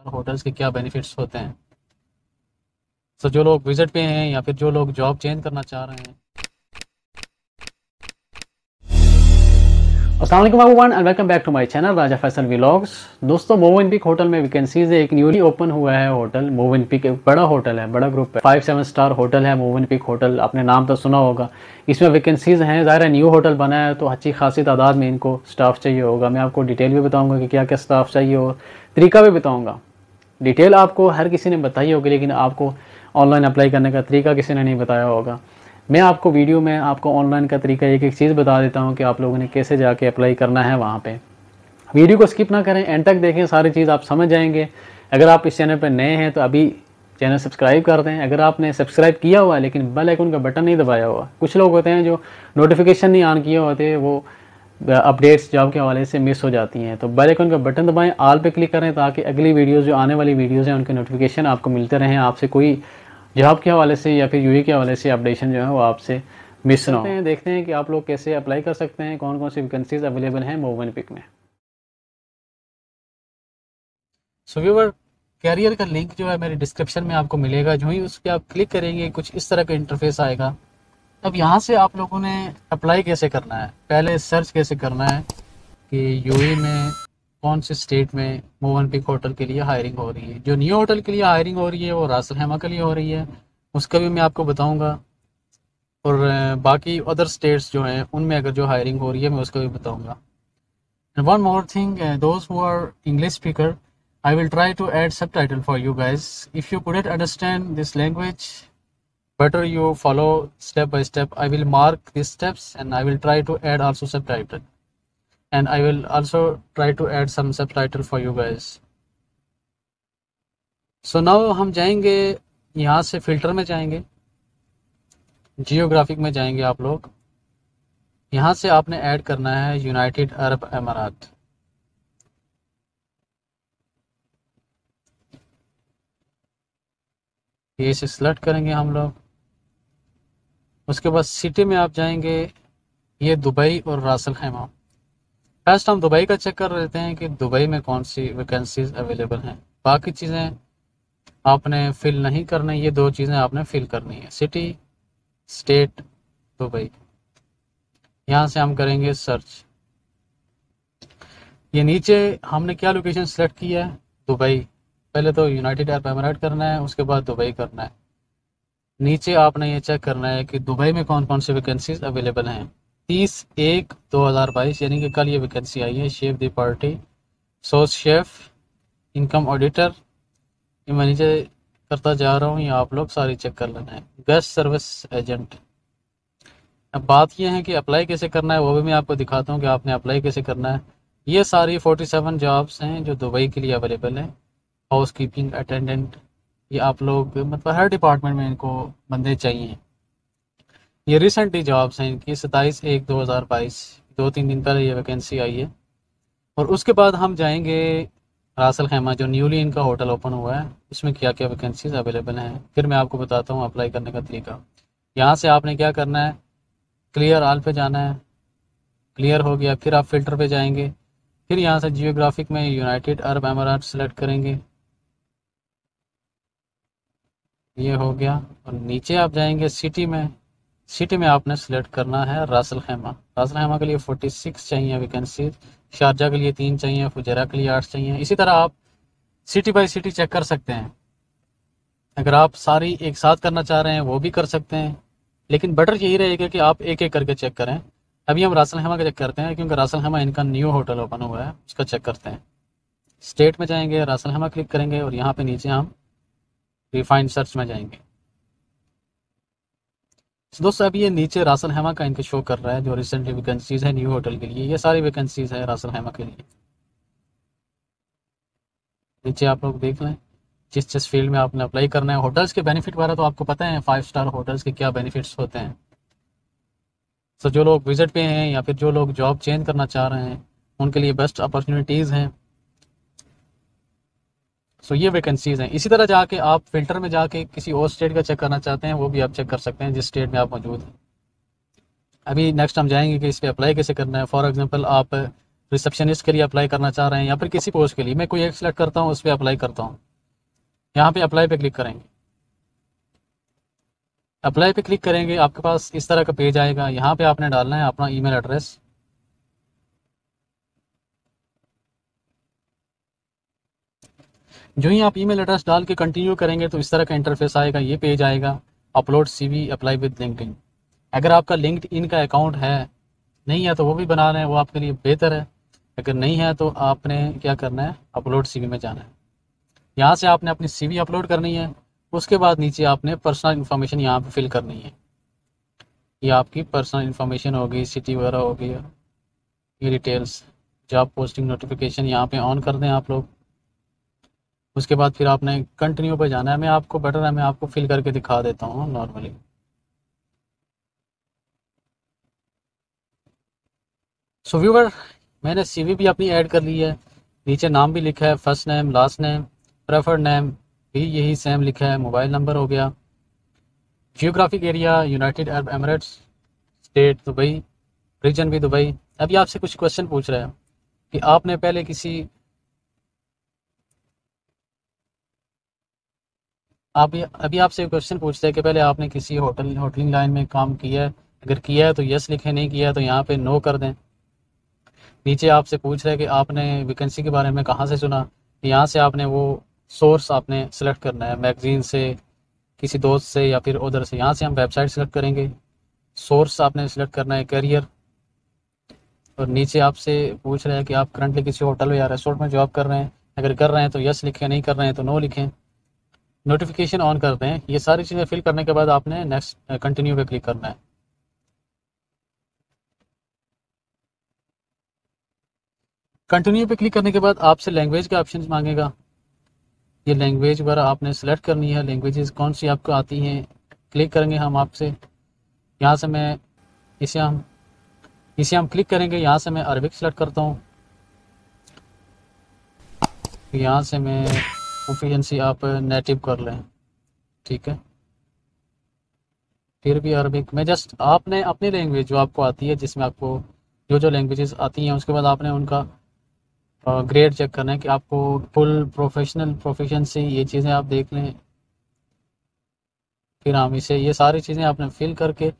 Star hotels के क्या benefits होते हैं। सो जो लोग विजिट पे हैं या फिर जो लोग जॉब चेंज करना चाह रहे हैं। अस्सलाम वालेकुम everyone and welcome back to my channel Raja Faisal vlogs. दोस्तों मोवेनपिक होटल में वैकेंसीज है। एक न्यूली ओपन हुआ है होटल मोवेनपिक। एक बड़ा होटल है, बड़ा ग्रुप है, 5-7 स्टार होटल है मोवेनपिक होटल, आपने नाम तो सुना होगा। इसमें वैकेंसीज हैं, ज़ाहिर है न्यू होटल बना है तो अच्छी खासी तादाद में इनको स्टाफ चाहिए होगा। मैं आपको डिटेल भी बताऊँगा कि क्या क्या स्टाफ चाहिए और तरीका भी बताऊँगा। डिटेल आपको हर किसी ने बताई होगी लेकिन आपको ऑनलाइन अप्लाई करने का तरीका किसी ने नहीं बताया होगा। मैं आपको वीडियो में आपको ऑनलाइन का तरीका एक एक चीज़ बता देता हूं कि आप लोगों ने कैसे जाके अप्लाई करना है वहां पे। वीडियो को स्किप ना करें, एंड तक देखें, सारी चीज़ आप समझ जाएंगे। अगर आप इस चैनल पर नए हैं तो अभी चैनल सब्सक्राइब कर दें। अगर आपने सब्सक्राइब किया हुआ है लेकिन बेल आइकन का बटन नहीं दबाया हुआ। कुछ लोग होते हैं जो नोटिफिकेशन नहीं ऑन किए होते, वो अपडेट्स जॉब के हवाले से मिस हो जाती हैं। तो बेल आइकन का बटन दबाएँ, ऑल पर क्लिक करें ताकि अगली वीडियोज़ जो आने वाली वीडियोज़ हैं उनके नोटिफिकेशन आपको मिलते रहें। आपसे कोई जॉब के हवाले से या फिर यूए के हवाले से अपडेशन जो है वो आपसे मिस ना हो। देखते हैं कि आप लोग कैसे अप्लाई कर सकते हैं, कौन कौन सी वैकेंसीज अवेलेबल हैं मोवेनपिक में। सो व्यूअर, कैरियर का लिंक जो है मेरे डिस्क्रिप्शन में आपको मिलेगा। जो ही उस पर आप क्लिक करेंगे कुछ इस तरह का इंटरफेस आएगा। अब यहाँ से आप लोगों ने अप्लाई कैसे करना है, पहले सर्च कैसे करना है कि यूए में कौन से स्टेट में मोवेनपिक होटल के लिए हायरिंग हो रही है। जो न्यू होटल के लिए हायरिंग हो रही है वो रास अल खैमा के लिए हो रही है, उसका भी मैं आपको बताऊंगा। और बाकी अदर स्टेट्स जो हैं उनमें अगर जो हायरिंग हो रही है मैं उसका भी बताऊंगा। And one more thing, those who are English speaker, I will try to add subtitle for you guys. If you couldn't understand this language better you follow step by step. I will mark this steps and I will try to add also subtitle and I will also try to add some subtitle for you guys. So now हम जाएंगे यहाँ से filter में, जाएंगे geographic में, जाएंगे आप लोग। यहाँ से आपने ऐड करना है यूनाइटेड अरब अमारात। ये इसे सेलेक्ट करेंगे हम लोग। उसके बाद सिटी में आप जाएंगे, ये दुबई और रास अल खैमा। फर्स्ट हम दुबई का चेक कर लेते हैं कि दुबई में कौन सी वैकेंसीज अवेलेबल हैं। बाकी चीज़ें आपने फिल नहीं करनी, ये दो चीज़ें आपने फिल करनी है, सिटी स्टेट दुबई। यहाँ से हम करेंगे सर्च। ये नीचे हमने क्या लोकेशन सेलेक्ट किया है, दुबई। पहले तो यूनाइटेड अरब अमीरात करना है, उसके बाद दुबई करना है। नीचे आपने ये चेक करना है कि दुबई में कौन कौन सी वैकेंसीज अवेलेबल हैं। 30/1/2022 यानी कि कल ये वैकेंसी आई है, chef de partie, sous chef, income auditor. ये मैं नीचे करता जा रहा हूँ, ये आप लोग सारी चेक कर लेना है, गेस्ट सर्विस एजेंट। अब बात ये है कि अप्लाई कैसे करना है, वो भी मैं आपको दिखाता हूँ कि आपने अप्लाई कैसे करना है। ये सारी 47 जॉब्स हैं जो दुबई के लिए अवेलेबल हैं। हाउस कीपिंग अटेंडेंट, ये आप लोग मतलब हर डिपार्टमेंट में इनको बंदे चाहिए। ये रिसेंटली जॉब्स हैं इनकी, 27/1/2022, 2-3 दिन पहले ये वैकेंसी आई है। और उसके बाद हम जाएंगे रास अल खैमा, जो न्यूली इनका होटल ओपन हुआ है, इसमें क्या क्या वैकेंसीज अवेलेबल हैं। फिर मैं आपको बताता हूँ अप्लाई करने का तरीका। यहाँ से आपने क्या करना है, क्लियर ऑल पे जाना है। क्लियर हो गया, फिर आप फिल्टर पे जाएंगे, फिर यहाँ से जियोग्राफिक में यूनाइटेड अरब अमीरात सेलेक्ट करेंगे, ये हो गया। और नीचे आप जाएंगे सिटी में। सिटी में आपने सेलेक्ट करना है रास अल खैमा। रास अल खैमा के लिए 46 चाहिए वैकेंसी, शारजा के लिए 3 चाहिए, फुजैरा के लिए 8 चाहिए। इसी तरह आप सिटी बाय सिटी चेक कर सकते हैं। अगर आप सारी एक साथ करना चाह रहे हैं वो भी कर सकते हैं, लेकिन बेटर यही रहेगा कि आप एक एक करके चेक करें। अभी हम रास अल खैमा का चेक करते हैं क्योंकि रास अल खैमा इनका न्यू होटल ओपन हुआ है, उसका चेक करते हैं। स्टेट में जाएंगे, रास अल खैमा क्लिक करेंगे और यहाँ पर नीचे हम रिफाइंड सर्च में जाएंगे। दोस्तों अभी ये नीचे रास अल खैमा का इनके शो कर रहा है जो रिसेंटली वैकेंसीज है न्यू होटल के लिए। ये सारी वैकेंसीज है रास अल खैमा के लिए। नीचे आप लोग देख लें जिस जिस फील्ड में आपने अप्लाई करना है। होटल्स के बेनिफिट बारे तो आपको पता है, 5 स्टार होटल्स के क्या बेनिफिट्स होते हैं। सो जो लोग विजिट पे हैं या फिर जो लोग जॉब चेंज करना चाह रहे हैं उनके लिए बेस्ट अपॉर्चुनिटीज़ हैं। सो ये वैकेंसीज़ हैं। इसी तरह जाके आप फिल्टर में जाके किसी और स्टेट का चेक करना चाहते हैं वो भी आप चेक कर सकते हैं जिस स्टेट में आप मौजूद हैं। अभी नेक्स्ट हम जाएंगे कि इस पर अप्लाई कैसे करना है। फॉर एग्जांपल आप रिसेप्शनिस्ट के लिए अप्लाई करना चाह रहे हैं या फिर किसी पोस्ट के लिए, मैं कोई एक सिलेक्ट करता हूँ, उस पर अप्लाई करता हूँ। यहाँ पे अप्लाई पे क्लिक करेंगे, अप्लाई पे क्लिक करेंगे, आपके पास इस तरह का पेज आएगा। यहाँ पे आपने डालना है अपना ईमेल एड्रेस। जो ही आप ईमेल एड्रेस डाल के कंटिन्यू करेंगे तो इस तरह का इंटरफेस आएगा, ये पेज आएगा, upload CV, apply with LinkedIn. अगर आपका लिंक्डइन का अकाउंट है, नहीं है तो वो भी बना लें, वो आपके लिए बेहतर है। अगर नहीं है तो आपने क्या करना है, अपलोड सीवी में जाना है। यहाँ से आपने अपनी सीवी अपलोड करनी है। उसके बाद नीचे आपने पर्सनल इन्फॉर्मेशन यहाँ पे फिल करनी है। ये आपकी पर्सनल इन्फॉर्मेशन होगी, सिटी वगैरह होगी, ये डिटेल्स, जॉब पोस्टिंग नोटिफिकेशन यहाँ पे ऑन कर दें आप लोग। उसके बाद फिर आपने कंटिन्यू पर जाना है। मैं आपको बेटर है, मैं आपको फिल करके दिखा देता हूँ नॉर्मली। सो व्यूवर, मैंने सीवी भी अपनी ऐड कर ली है। नीचे नाम भी लिखा है, first name, last name, preferred name भी यही सेम लिखा है, मोबाइल नंबर हो गया, geographic area United Arab Emirates, state Dubai, region भी दुबई। अभी आपसे कुछ क्वेश्चन पूछ रहे हैं कि आपने पहले किसी आप अभी आपसे क्वेश्चन पूछते हैं कि पहले आपने किसी होटलिंग लाइन में काम किया है। अगर किया है तो यस लिखें, नहीं किया है तो यहाँ पे नो कर दें। नीचे आपसे पूछ रहे हैं कि आपने वैकेंसी के बारे में कहाँ से सुना। यहाँ से आपने वो सोर्स आपने सेलेक्ट करना है, मैगजीन से, किसी दोस्त से या फिर उधर से। यहाँ से हम वेबसाइट सेलेक्ट करेंगे, सोर्स आपने सेलेक्ट करना है, करियर। और नीचे आपसे पूछ रहे हैं कि आप करंटली किसी होटल या रेस्टोरेंट में जॉब कर रहे हैं। अगर कर रहे हैं तो यस लिखें, नहीं कर रहे हैं तो नो लिखें। नोटिफिकेशन ऑन कर दें। ये सारी चीज़ें फिल करने के बाद आपने नेक्स्ट कंटिन्यू पर क्लिक करना है। कंटिन्यू पे क्लिक करने के बाद आपसे लैंग्वेज के ऑप्शन मांगेगा। ये लैंग्वेज वगैरह आपने सेलेक्ट करनी है, लैंग्वेजेस कौन सी आपको आती हैं, क्लिक करेंगे हम आपसे। यहाँ से मैं इसे हम क्लिक करेंगे। यहाँ से मैं अरबिक सेलेक्ट करता हूँ। यहाँ से मैं प्रोफिशिएंसी आप नेटिव कर लें, ठीक है। फिर भी अरबिक में जस्ट आपने अपनी लैंग्वेज जो आपको आती है, जिसमें आपको जो लैंग्वेजेस आती हैं, उसके बाद आपने उनका ग्रेड चेक करना है कि आपको फुल प्रोफेशनल प्रोफिशिएंसी, ये चीज़ें आप देख लें। फिर हम इसे ये सारी चीज़ें आपने फिल करके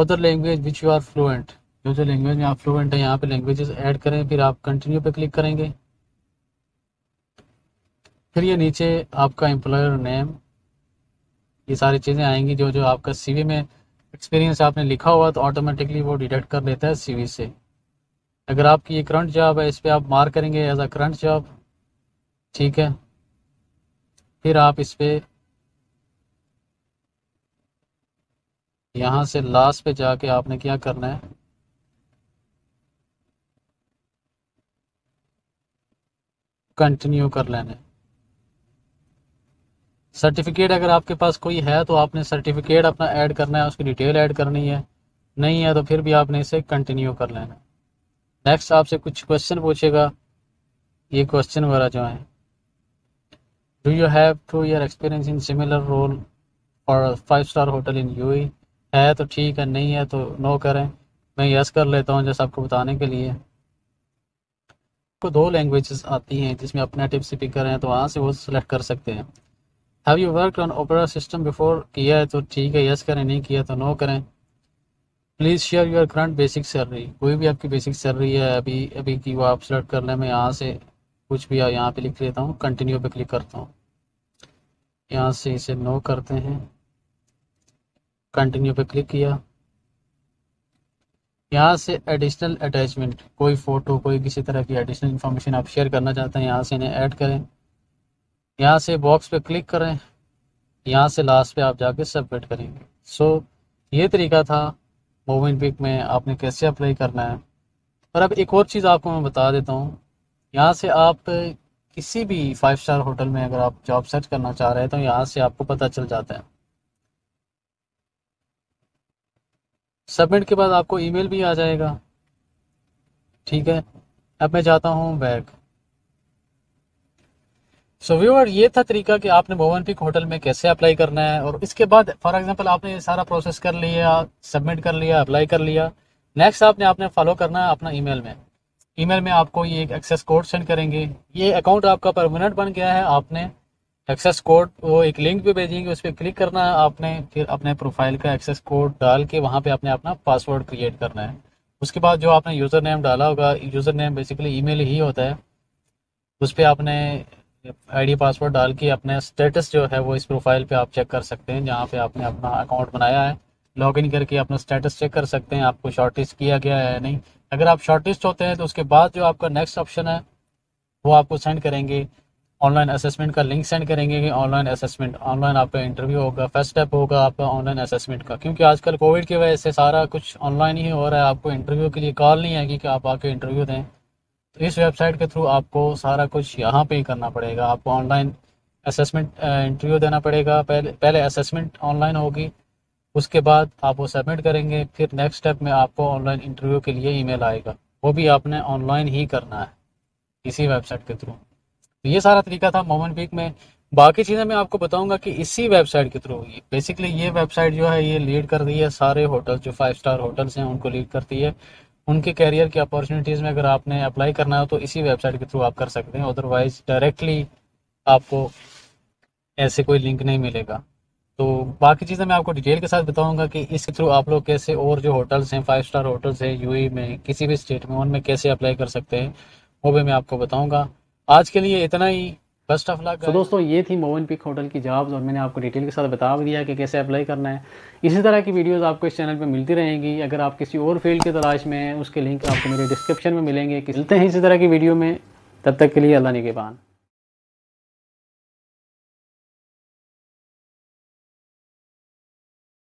other language which you are fluent, जो लैंग्वेज में आप फ्लुएंट हैं, यहाँ पे लैंग्वेजेस ऐड करें। फिर आप कंटिन्यू पे क्लिक करेंगे। फिर ये नीचे आपका एम्प्लॉयर नेम, ये सारी चीज़ें आएंगी। जो जो आपका सीवी में एक्सपीरियंस आपने लिखा हुआ तो ऑटोमेटिकली वो डिटेक्ट कर लेता है सीवी से। अगर आपकी ये करंट जॉब है, इस पर आप मार्क करेंगे एज अ करंट जॉब, ठीक है। फिर आप इस पर यहाँ से लास्ट पे जाके आपने क्या करना है, कंटिन्यू कर लेना है। सर्टिफिकेट अगर आपके पास कोई है तो आपने सर्टिफिकेट अपना ऐड करना है, उसकी डिटेल ऐड करनी है। नहीं है तो फिर भी आपने इसे कंटिन्यू कर लेना है। नेक्स्ट आपसे कुछ क्वेश्चन पूछेगा, ये क्वेश्चन वगैरह जो है, do you have 2 year experience in similar role और 5-star होटल इन यूएई, है तो ठीक है, नहीं है तो नो करें। मैं यस कर लेता हूँ जैसे आपको बताने के लिए। आपको 2 लैंग्वेजेस आती हैं, जिसमें अपना नेटिव स्पीकर करें तो वहाँ से वो सेलेक्ट कर सकते हैं। Have you work on Opera system before, किया है तो ठीक है यस करें, नहीं किया तो नो करें। Please share your current basic salary, कोई भी आपकी बेसिक सैलरी है अभी अभी की वो आप सेलेक्ट कर लें। मैं यहाँ से कुछ भी यहाँ पे लिख लेता हूँ, कंटिन्यू पे क्लिक करता हूँ। यहाँ से इसे नो करते हैं, कंटिन्यू पे क्लिक किया। यहाँ से एडिशनल अटैचमेंट, कोई फ़ोटो, कोई किसी तरह की एडिशनल इन्फॉर्मेशन आप शेयर करना चाहते हैं, यहाँ से इन्हें ऐड करें। यहाँ से बॉक्स पे क्लिक करें, यहाँ से लास्ट पे आप जाके सबमिट करेंगे। सो ये तरीका था मोवेनपिक में आपने कैसे अप्लाई करना है। और अब एक और चीज़ आपको मैं बता देता हूँ, यहाँ से आप किसी भी 5-star होटल में अगर आप जॉब सर्च करना चाह रहे हैं तो यहाँ से आपको पता चल जाता है। सबमिट के बाद आपको ईमेल भी आ जाएगा, ठीक है। अब मैं जाता हूँ बैक। सो व्यूअर, ये था तरीका कि आपने मोवेनपिक होटल में कैसे अप्लाई करना है। और इसके बाद फॉर एग्जांपल आपने ये सारा प्रोसेस कर लिया, सबमिट कर लिया, अप्लाई कर लिया। नेक्स्ट आपने फॉलो करना है अपना ईमेल में। ईमेल में आपको ये एक एक्सेस कोड सेंड करेंगे। ये अकाउंट आपका परमानेंट बन गया है, आपने एक्सेस कोड वो एक लिंक पे भेजेंगे, उस पर क्लिक करना है आपने, फिर अपने प्रोफाइल का एक्सेस कोड डाल के वहाँ पे आपने अपना पासवर्ड क्रिएट करना है। उसके बाद जो आपने यूज़र नेम डाला होगा, यूज़र नेम बेसिकली ईमेल ही होता है, उस पर आपने आईडी पासवर्ड डाल के अपने स्टेटस जो है वो इस प्रोफाइल पे आप चेक कर सकते हैं, जहाँ पे आपने अपना अकाउंट बनाया है। लॉगिन करके अपना स्टेटस चेक कर सकते हैं, आपको शॉर्टलिस्ट किया गया है या नहीं। अगर आप शॉर्टलिस्ट होते हैं तो उसके बाद जो आपका नेक्स्ट ऑप्शन है वो आपको सेंड करेंगे, ऑनलाइन असेसमेंट का लिंक सेंड करेंगे कि ऑनलाइन असेसमेंट, ऑनलाइन आपका इंटरव्यू होगा, फर्स्ट स्टेप होगा आपका ऑनलाइन असेसमेंट का। क्योंकि आजकल कोविड की वजह से सारा कुछ ऑनलाइन ही हो रहा है, आपको इंटरव्यू के लिए कॉल नहीं आएगी कि आप आके इंटरव्यू दें, तो इस वेबसाइट के थ्रू आपको सारा कुछ यहाँ पे ही करना पड़ेगा। आपको ऑनलाइन असेसमेंट इंटरव्यू देना पड़ेगा, पहले असेसमेंट ऑनलाइन होगी, उसके बाद आप वो सबमिट करेंगे, फिर नेक्स्ट स्टेप में आपको ऑनलाइन इंटरव्यू के लिए ईमेल आएगा, वो भी आपने ऑनलाइन ही करना है इसी वेबसाइट के थ्रू। तो ये सारा तरीका था मोवेनपिक में। बाकी चीज़ें मैं आपको बताऊंगा कि इसी वेबसाइट के थ्रू होगी। बेसिकली ये वेबसाइट जो है ये लीड कर रही है सारे होटल, जो 5 स्टार होटल्स हैं उनको लीड करती है। उनके कैरियर की अपॉर्चुनिटीज़ में अगर आपने अप्लाई करना हो तो इसी वेबसाइट के थ्रू आप कर सकते हैं, अदरवाइज डायरेक्टली आपको ऐसे कोई लिंक नहीं मिलेगा। तो बाकी चीज़ें मैं आपको डिटेल के साथ बताऊँगा कि इसके थ्रू आप लोग कैसे, और जो होटल्स हैं 5 स्टार होटल्स हैं यूएई में किसी भी स्टेट में, उनमें कैसे अप्लाई कर सकते हैं वो भी मैं आपको बताऊँगा। आज के लिए इतना ही, बेस्ट ऑफ लक। तो दोस्तों ये थी मोवेनपिक होटल की जॉब्स, और मैंने आपको डिटेल के साथ बता भी दिया कि कैसे अप्लाई करना है। इसी तरह की वीडियोस आपको इस चैनल पे मिलती रहेंगी। अगर आप किसी और फील्ड की तलाश में हैं उसके लिंक आपको मेरे डिस्क्रिप्शन में मिलेंगे। मिलते हैं इसी तरह की वीडियो में, तब तक के लिए अल्लाह निगहबान।